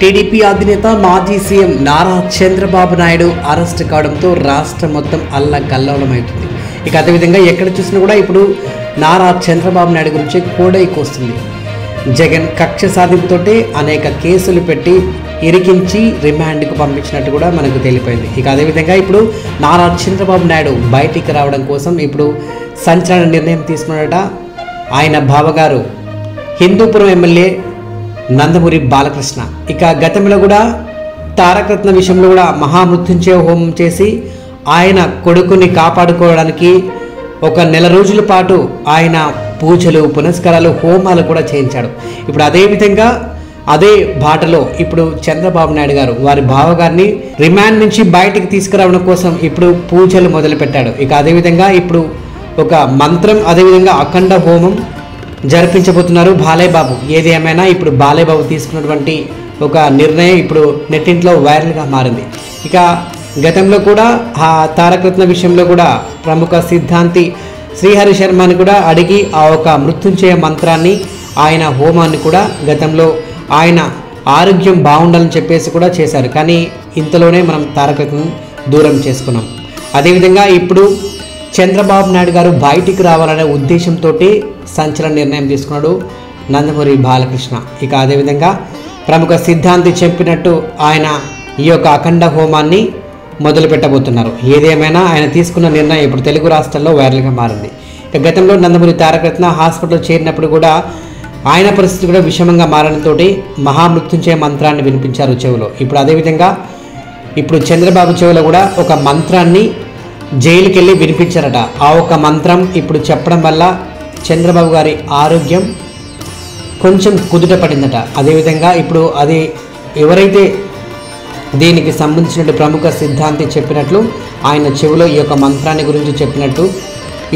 TDP అధినేత మాజీ CM Nara Chandrababu Naidu arrest కావడంతో రాష్ట్రం మొత్తం అల్లకల్లోలమైంది। ఇక అదే విధంగా ఎక్కడ చూసినా కూడా ఇప్పుడు నారా చంద్రబాబు నాయుడు గురించి కోడైకొస్తుంది। జగన్ కక్ష సాధింపుతోటే అనేక కేసులు పెట్టి ఇరికించి రిమాండ్కు పంపించినట్టు కూడా మనకు తెలిపింది। ఇక అదే విధంగా ఇప్పుడు నారా చంద్రబాబు నాయుడు బయటికి రావడం కోసం ఇప్పుడు సంచలన నిర్ణయం తీసుకున్నట ఆయన బావగారు హిందూపురం ఎమ్మెల్యే నందమూరి బాలకృష్ణ। ఇక గతంలో కూడా తారక రత్న విషయంలో కూడా మహామృత్యుంజయ హోమం చేసి ఆయన కొడుకుని కాపాడుకోవడానికి ఒక నెల రోజుల పాటు ఆయన పూజలు పునస్కారాలు హోమాలు కూడా చేయించాడు। ఇప్పుడు అదేవిధంగా అదే బాటలో ఇప్పుడు చంద్రబాబు నాయుడు గారు వారి బావగారిని రిమాండ్ నుంచి బయటికి తీసుకురావడం కోసం ఇప్పుడు పూజలు మొదలుపెట్టాడు। ఇక అదేవిధంగా ఇప్పుడు ఒక మంత్రం అదేవిధంగా అఖండ హోమం జరిపించబోతున్నారు బాలేబాబు। ఏది ఏమైనా ఇప్పుడు బాలేబాబు తీసుకున్నటువంటి ఒక నిర్ణయం ఇప్పుడు నెట్టింట్లో వైరల్గా మారింది। ఇక గతంలో కూడా ఆ తారక రత్న విషయంలో కూడా ప్రముఖ సిద్ధాంతి శ్రీహరి శర్మని కూడా అడిగి ఆ ఒక మృత్యుంజయ మంత్రాన్ని ఆయన హోమాన్ని కూడా గతంలో ఆయన ఆరోగ్యం బాగుండాలని చెప్పేసి కూడా చేశారు। కానీ ఇంతలోనే మనం తారక రత్నం దూరం చేసుకున్నాం। అదేవిధంగా ఇప్పుడు చంద్రబాబు నాయుడు గారు బయటికి రావాలనే ఉద్దేశంతో సంచలన నిర్ణయం తీసుకున్నాడు నందమూరి బాలకృష్ణ। ఇక అదేవిధంగా ప్రముఖ సిద్ధాంతి చెప్పినట్టు ఆయన ఈ యొక్క అఖండ హోమాన్ని మొదలుపెట్టబోతున్నారు। ఏదేమైనా ఆయన తీసుకున్న నిర్ణయం ఇప్పుడు తెలుగు రాష్ట్రాల్లో వైరల్గా మారింది। ఇక గతంలో నందమూరి తారక రత్న హాస్పిటల్లో చేరినప్పుడు కూడా ఆయన పరిస్థితి కూడా విషమంగా మారడంతో మహామృత్యుంజయ మంత్రాన్ని వినిపించారు చెవులో। ఇప్పుడు అదేవిధంగా ఇప్పుడు చంద్రబాబు చెవులో కూడా ఒక మంత్రాన్ని జైలుకి వెళ్ళి వినిపించారట। ఆ ఒక మంత్రం ఇప్పుడు చెప్పడం వల్ల చంద్రబాబు గారి ఆరోగ్యం కొంచెం కుదుట పడిందట। అదేవిధంగా ఇప్పుడు అది ఎవరైతే దీనికి సంబంధించిన ప్రముఖ సిద్ధాంతి చెప్పినట్లు ఆయన చెవిలో ఈ యొక్క మంత్రాన్ని గురించి చెప్పినట్టు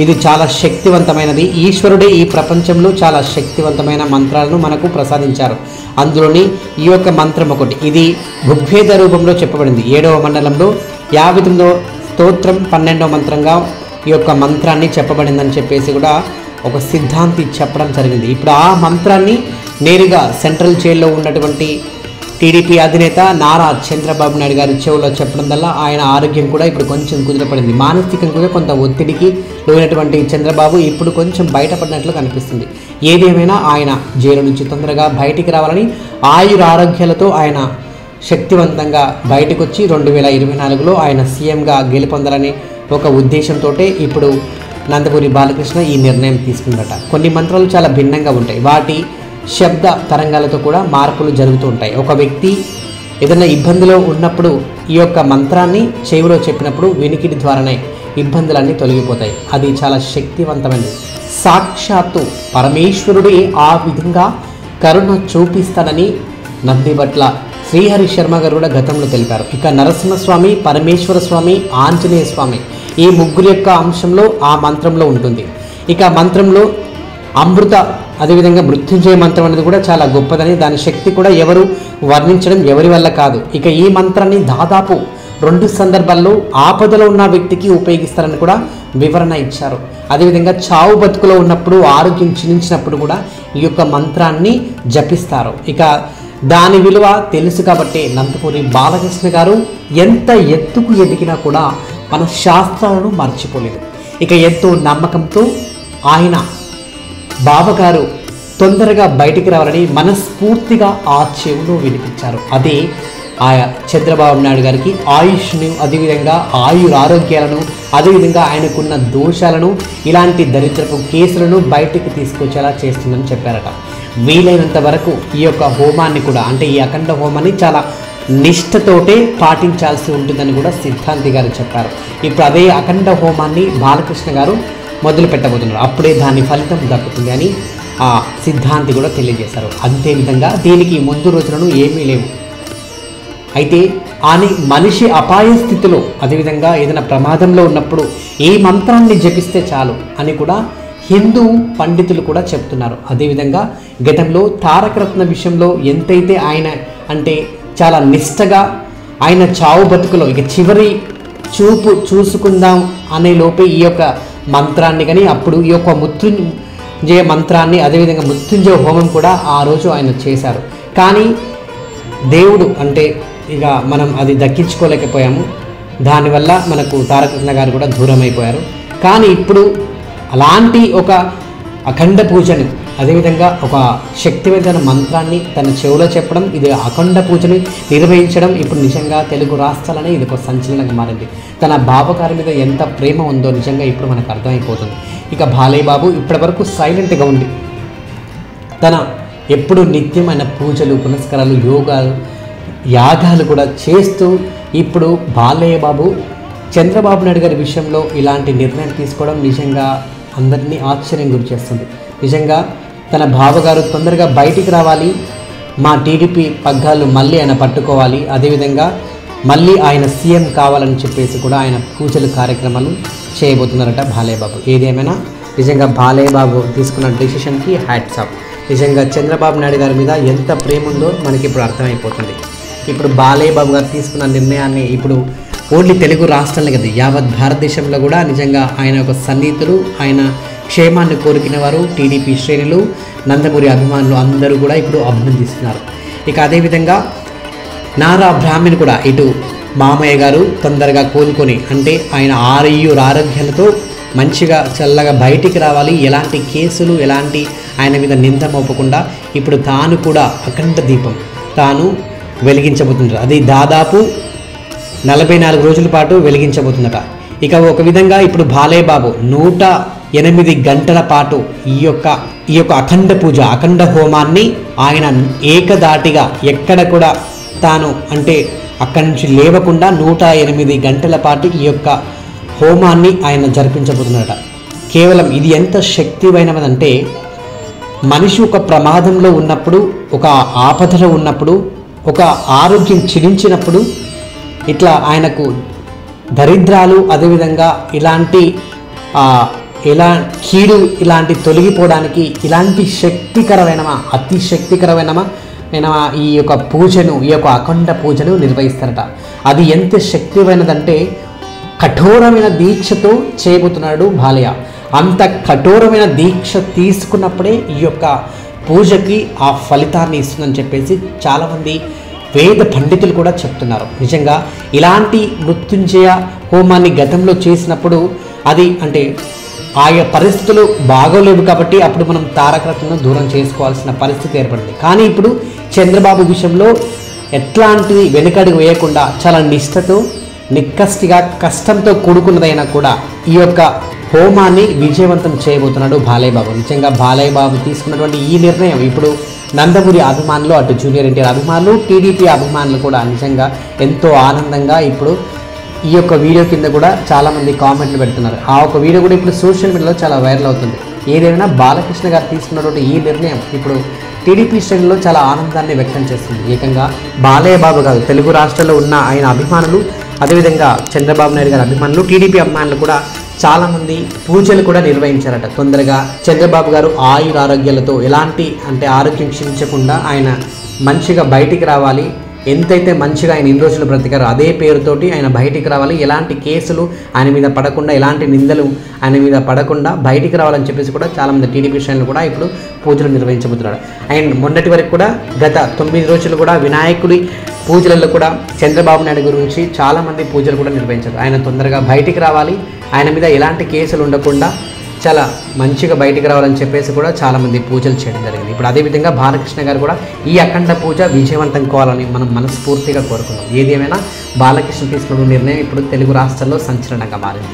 ఇది చాలా శక్తివంతమైనది, ఈశ్వరుడే ఈ ప్రపంచంలో చాలా శక్తివంతమైన మంత్రాలను మనకు ప్రసాదించారు, అందులోని ఈ యొక్క మంత్రం ఒకటి, ఇది ఋగ్వేద రూపంలో చెప్పబడింది, 7వ మండలంలో 58వ స్తోత్రం 12వ మంత్రంగా ఈ యొక్క మంత్రాన్ని చెప్పబడిందని చెప్పేసి కూడా ఒక సిద్ధాంతి చెప్పడం జరిగింది। ఇప్పుడు ఆ మంత్రాన్ని నేరుగా సెంట్రల్ జైల్లో ఉన్నటువంటి టీడీపీ అధినేత నారా చంద్రబాబు నాయుడు గారి చెవులో చెప్పడం వల్ల ఆయన ఆరోగ్యం కూడా ఇప్పుడు కొంచెం కుదుటపడింది। మానసికంగా కూడా కొంత ఒత్తిడికి లోనైనటువంటి చంద్రబాబు ఇప్పుడు కొంచెం బయటపడినట్లు కనిపిస్తుంది। ఏదేమైనా ఆయన జైలు నుంచి తొందరగా బయటికి రావాలని ఆయుర ఆరోగ్యాలతో ఆయన శక్తివంతంగా బయటకు వచ్చి 2024లో ఆయన సీఎంగా గెలుపొందాలని ఒక ఉద్దేశంతో ఇప్పుడు నందమూరి బాలకృష్ణ ఈ నిర్ణయం తీసుకుందట। కొన్ని మంత్రాలు చాలా భిన్నంగా ఉంటాయి, వాటి శబ్ద తరంగాలతో కూడా మార్పులు జరుగుతూ ఉంటాయి। ఒక వ్యక్తి ఏదైనా ఇబ్బందిలో ఉన్నప్పుడు ఈ యొక్క మంత్రాన్ని చెవిలో చెప్పినప్పుడు వినికిడి ద్వారానే ఇబ్బందులన్నీ తొలగిపోతాయి। అది చాలా శక్తివంతమైనది, సాక్షాత్తు పరమేశ్వరుడే ఆ విధంగా కరుణ చూపిస్తాడని నందిబట్ల శ్రీహరి శర్మ గారు కూడా గతంలో తెలిపారు। ఇక నరసింహస్వామి, పరమేశ్వర స్వామి, ఆంజనేయ స్వామి ఈ ముగ్గురు యొక్క అంశంలో ఆ మంత్రంలో ఉంటుంది। ఇక మంత్రంలో అమృత అదేవిధంగా మృత్యుంజయ మంత్రం అనేది కూడా చాలా గొప్పదని, దాని శక్తి కూడా ఎవరు వర్ణించడం ఎవరి వల్ల కాదు। ఇక ఈ మంత్రాన్ని దాదాపు 2 సందర్భాల్లో ఆపదలో ఉన్న వ్యక్తికి ఉపయోగిస్తారని కూడా వివరణ ఇచ్చారు। అదేవిధంగా చావు బతుకులో ఉన్నప్పుడు, ఆరోగ్యం క్షీణించినప్పుడు కూడా ఈ యొక్క మంత్రాన్ని జపిస్తారు। ఇక దాని విలువ తెలుసు కాబట్టి నందమూరి బాలకృష్ణ గారు ఎంత ఎత్తుకు ఎదిగినా కూడా మన శాస్త్రాలను మర్చిపోలేదు। ఇక ఎంతో నమ్మకంతో ఆయన బావగారు తొందరగా బయటికి రావాలని మనస్ఫూర్తిగా ఆ చెవులో వినిపించారు। అదే ఆయా చంద్రబాబు నాయుడు గారికి ఆయుష్ను, అదేవిధంగా ఆయురారోగ్యాలను, అదేవిధంగా ఆయనకున్న దోషాలను, ఇలాంటి దరిద్రపు కేసులను బయటికి తీసుకొచ్చేలా చేస్తుందని చెప్పారట। వీలైనంత వరకు ఈ యొక్క హోమాన్ని కూడా, అంటే ఈ అఖండ హోమాన్ని చాలా నిష్ఠతోటే పాటించాల్సి ఉంటుందని కూడా సిద్ధాంతి గారు చెప్పారు। ఇప్పుడు అదే అఖండ హోమాన్ని బాలకృష్ణ గారు మొదలు పెట్టబోతున్నారు, అప్పుడే దాని ఫలితం దక్కుతుంది అని ఆ సిద్ధాంతి కూడా తెలియజేశారు। అంతేవిధంగా దీనికి ముందు రోజులను ఏమీ లేవు, అయితే ఆని మనిషి అపాయ స్థితిలో, అదేవిధంగా ఏదైనా ప్రమాదంలో ఉన్నప్పుడు ఈ మంత్రాన్ని జపిస్తే చాలు అని కూడా హిందూ పండితులు కూడా చెప్తున్నారు। అదేవిధంగా గతంలో తారక రత్న విషయంలో ఎంతైతే ఆయన అంటే చాలా నిష్టగా ఆయన చావు బతుకులో ఇక చివరి చూపు చూసుకుందాం అనే లోపే ఈ యొక్క మంత్రాన్ని, కానీ అప్పుడు ఈ యొక్క మృత్యుంజయ మంత్రాన్ని, అదేవిధంగా మృత్యుంజయ హోమం కూడా ఆ రోజు ఆయన చేశారు। కానీ దేవుడు అంటే ఇక మనం అది దక్కించుకోలేకపోయాము. దానివల్ల మనకు తారకరత్న గారు కూడా దూరం అయిపోయారు. కానీ ఇప్పుడు అలాంటి ఒక అఖండ పూజని, అదేవిధంగా ఒక శక్తివంతమైన మంత్రాన్ని తన చెవులో చెప్పడం, ఇది అఖండ పూజని నిర్వహించడం ఇప్పుడు నిజంగా తెలుగు రాష్ట్రాలనే ఇది ఒక సంచలనంగా మారింది. తన బావగారి మీద ఎంత ప్రేమ ఉందో నిజంగా ఇప్పుడు మనకు అర్థమైపోతుంది. ఇక బాలయ్య బాబు ఇప్పటి వరకు సైలెంట్గా ఉండి తన ఎప్పుడు నిత్యమైన పూజలు, పునస్కారాలు, యోగాలు, యాగాలు కూడా చేస్తూ ఇప్పుడు బాలయ్య బాబు చంద్రబాబు నాయుడు గారి విషయంలో ఇలాంటి నిర్ణయం తీసుకోవడం నిజంగా అందరినీ ఆశ్చర్యం గురి చేస్తుంది. నిజంగా తన బావగారు తొందరగా బయటికి రావాలి, మా టీడీపీ పగ్గాలు మళ్ళీ ఆయన పట్టుకోవాలి, అదేవిధంగా మళ్ళీ ఆయన సీఎం కావాలని చెప్పేసి కూడా ఆయన పూజలు కార్యక్రమాలు చేయబోతున్నారట బాలయ్య బాబు. ఏదేమైనా నిజంగా బాలయ్య బాబు తీసుకున్న డెసిషన్కి హ్యాట్స్ ఆఫ్. నిజంగా చంద్రబాబు నాయుడు గారి మీద ఎంత ప్రేమ ఉందో మనకి ఇప్పుడు అర్థమైపోతుంది. ఇప్పుడు బాలయ్య బాబు గారు తీసుకున్న నిర్ణయాన్ని ఇప్పుడు ఓన్లీ తెలుగు రాష్ట్రాలే కదా, యావత్ భారతదేశంలో కూడా నిజంగా ఆయన ఒక సన్నిహితులు, ఆయన క్షేమాన్ని కోరుకునే వారు, టీడీపీ శ్రేణులు, నందమూరి అభిమానులు అందరూ కూడా ఇప్పుడు అభినందిస్తున్నారు. ఇక అదేవిధంగా నారా బ్రాహ్మణ్ కూడా, ఇటు మామయ్య గారు తొందరగా కోలుకొని అంటే ఆయన ఆయుర ఆరోగ్యాలతో మంచిగా చల్లగా బయటికి రావాలి, ఎలాంటి కేసులు, ఎలాంటి ఆయన మీద నింద మోపకుండా ఇప్పుడు తాను కూడా అఖండ దీపం తాను వెలిగించబోతుంటారు. అది దాదాపు 44 రోజుల పాటు వెలిగించబోతుందట. ఇక ఒక విధంగా ఇప్పుడు బాలయ్య బాబు 108 గంటల పాటు ఈ యొక్క అఖండ పూజ, అఖండ హోమాన్ని ఆయన ఏకదాటిగా ఎక్కడ కూడా తాను అంటే అక్కడి నుంచి లేవకుండా 108 గంటల పాటు ఈ యొక్క హోమాన్ని ఆయన జరిపించబోతున్నారట. కేవలం ఇది ఎంత శక్తిమైనదంటే, మనిషి ఒక ప్రమాదంలో ఉన్నప్పుడు, ఒక ఆపదలో ఉన్నప్పుడు, ఒక ఆరోగ్యం క్షీణించినప్పుడు ఇట్లా ఆయనకు దరిద్రాలు, అదేవిధంగా కీడు ఇలాంటి తొలగిపోవడానికి ఇలాంటి అతి శక్తికరమైన ఈ యొక్క పూజను, ఈ యొక్క అఖండ పూజను నిర్వహిస్తారట. అది ఎంత శక్తిమైనదంటే కఠోరమైన దీక్షతో చేయబోతున్నాడు బాలయ్య. అంత కఠోరమైన దీక్ష తీసుకున్నప్పుడే ఈ యొక్క పూజకి ఆ ఫలితాన్ని ఇస్తుందని చెప్పేసి చాలామంది వేద పండితులు కూడా చెప్తున్నారు. నిజంగా ఇలాంటి మృత్యుంజయ హోమాన్ని గతంలో చేసినప్పుడు అది అంటే ఆయా పరిస్థితులు బాగోలేవు కాబట్టి అప్పుడు మనం తారకరత్నను దూరం చేసుకోవాల్సిన పరిస్థితి ఏర్పడింది. కానీ ఇప్పుడు చంద్రబాబు విషయంలో ఎట్లాంటిది వెనుకడుగు వేయకుండా చాలా నిష్ఠతో, నిక్కష్టిగా, కష్టంతో కూడుకున్నదైనా కూడా ఈ యొక్క హోమాన్ని విజయవంతం చేయబోతున్నాడు బాలయ్య బాబు. నిజంగా బాలయ్య బాబు తీసుకున్నటువంటి ఈ నిర్ణయం ఇప్పుడు నందమూరి అభిమానులు, అటు జూనియర్ ఎన్టీఆర్ అభిమానులు, టీడీపీ అభిమానులు కూడా నిజంగా ఎంతో ఆనందంగా ఇప్పుడు ఈ యొక్క వీడియో కింద కూడా చాలామంది కామెంట్లు పెడుతున్నారు. ఆ ఒక వీడియో కూడా ఇప్పుడు సోషల్ మీడియాలో చాలా వైరల్ అవుతుంది. ఏదైనా బాలకృష్ణ గారు తీసుకున్నటువంటి ఈ నిర్ణయం ఇప్పుడు టీడీపీ శ్రేణుల్లో చాలా ఆనందాన్ని వ్యక్తం చేస్తుంది. ఏకంగా బాలయ్య బాబు గారు తెలుగు రాష్ట్రాల్లో ఉన్న ఆయన అభిమానులు, అదేవిధంగా చంద్రబాబు నాయుడు గారి అభిమానులు, టీడీపీ అభిమానులు కూడా చాలామంది పూజలు కూడా నిర్వహించారట. తొందరగా చంద్రబాబు గారు ఆయుర ఆరోగ్యాలతో ఎలాంటి అంటే ఆరోగ్యం క్షీణించకుండా ఆయన మంచిగా బయటికి రావాలి, ఎంతైతే మంచిగా ఆయన ఇన్ని రోజులు బ్రతికారో అదే పేరుతోటి ఆయన బయటికి రావాలి, ఎలాంటి కేసులు ఆయన మీద పడకుండా, ఎలాంటి నిందలు ఆయన మీద పడకుండా బయటికి రావాలని చెప్పేసి కూడా చాలామంది టీడీపీ శ్రేణులు కూడా ఇప్పుడు పూజలు నిర్వహించబోతున్నారు. అండ్ మొన్నటి వరకు కూడా గత 9 రోజులు కూడా వినాయకుడి పూజలలో కూడా చంద్రబాబు నాయుడు గురించి చాలామంది పూజలు కూడా నిర్వహించారు. ఆయన తొందరగా బయటికి రావాలి, ఆయన మీద ఎలాంటి కేసులు ఉండకుండా చాలా మంచిగా బయటికి రావాలని చెప్పేసి కూడా చాలామంది పూజలు చేయడం జరిగింది. ఇప్పుడు అదేవిధంగా బాలకృష్ణ గారు కూడా ఈ అఖండ పూజ విజయవంతం కావాలని మనం మనస్ఫూర్తిగా కోరుకున్నాం. ఏదేమైనా బాలకృష్ణ తీసుకున్న నిర్ణయం ఇప్పుడు తెలుగు రాష్ట్రాల్లో సంచలనంగా మారింది.